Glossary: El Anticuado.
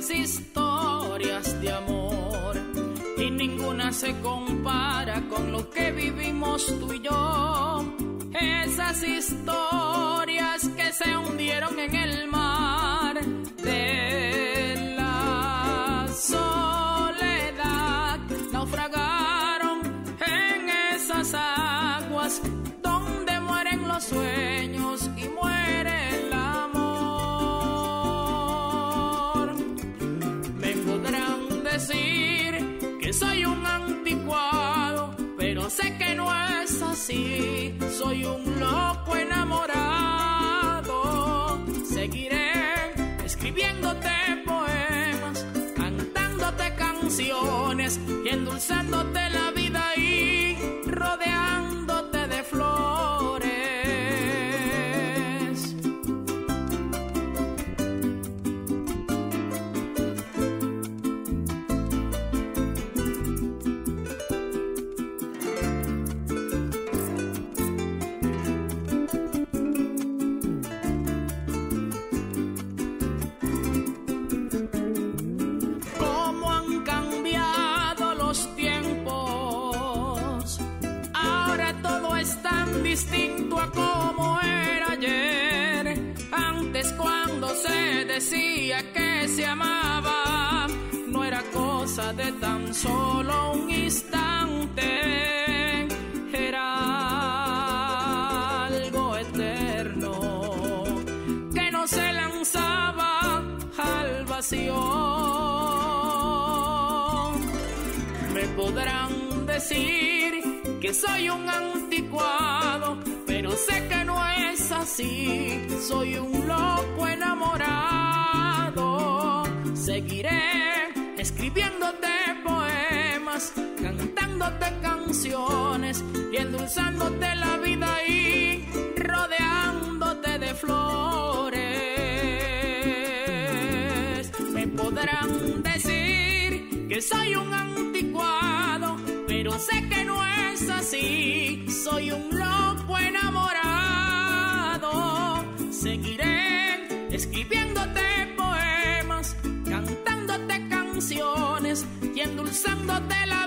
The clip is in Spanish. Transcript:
muchas historias de amor y ninguna se compara con lo que vivimos tú y yo. Esas historias que se hundieron en el mar de la soledad, naufragaron en esas aguas donde mueren los sueños y muere el amor. Me podrán decir que soy un anticuado, pero sé que no es así. Soy un loco enamorado. Seguiré escribiéndote poemas, cantándote canciones y endulzándote la vida y rodeándote de flores. ¿Cómo han cambiado los tiempos? Ahora todo es tan distinto a como era ayer. Antes, cuando se decía que se amaba, no era cosa de tan solo un instante, era algo eterno que no se lanzaba al vacío. Me podrán decir que soy un anticuado, pero sé que no es así. Soy un loco enamorado. Seguiré escribiéndote poemas, cantándote canciones y endulzándote la vida y rodeándote de flores. Me podrán decir que soy un anticuado, pero sé que no es así. Soy un loco enamorado. Seguiré escribiéndote poemas, cantándote canciones y endulzándote la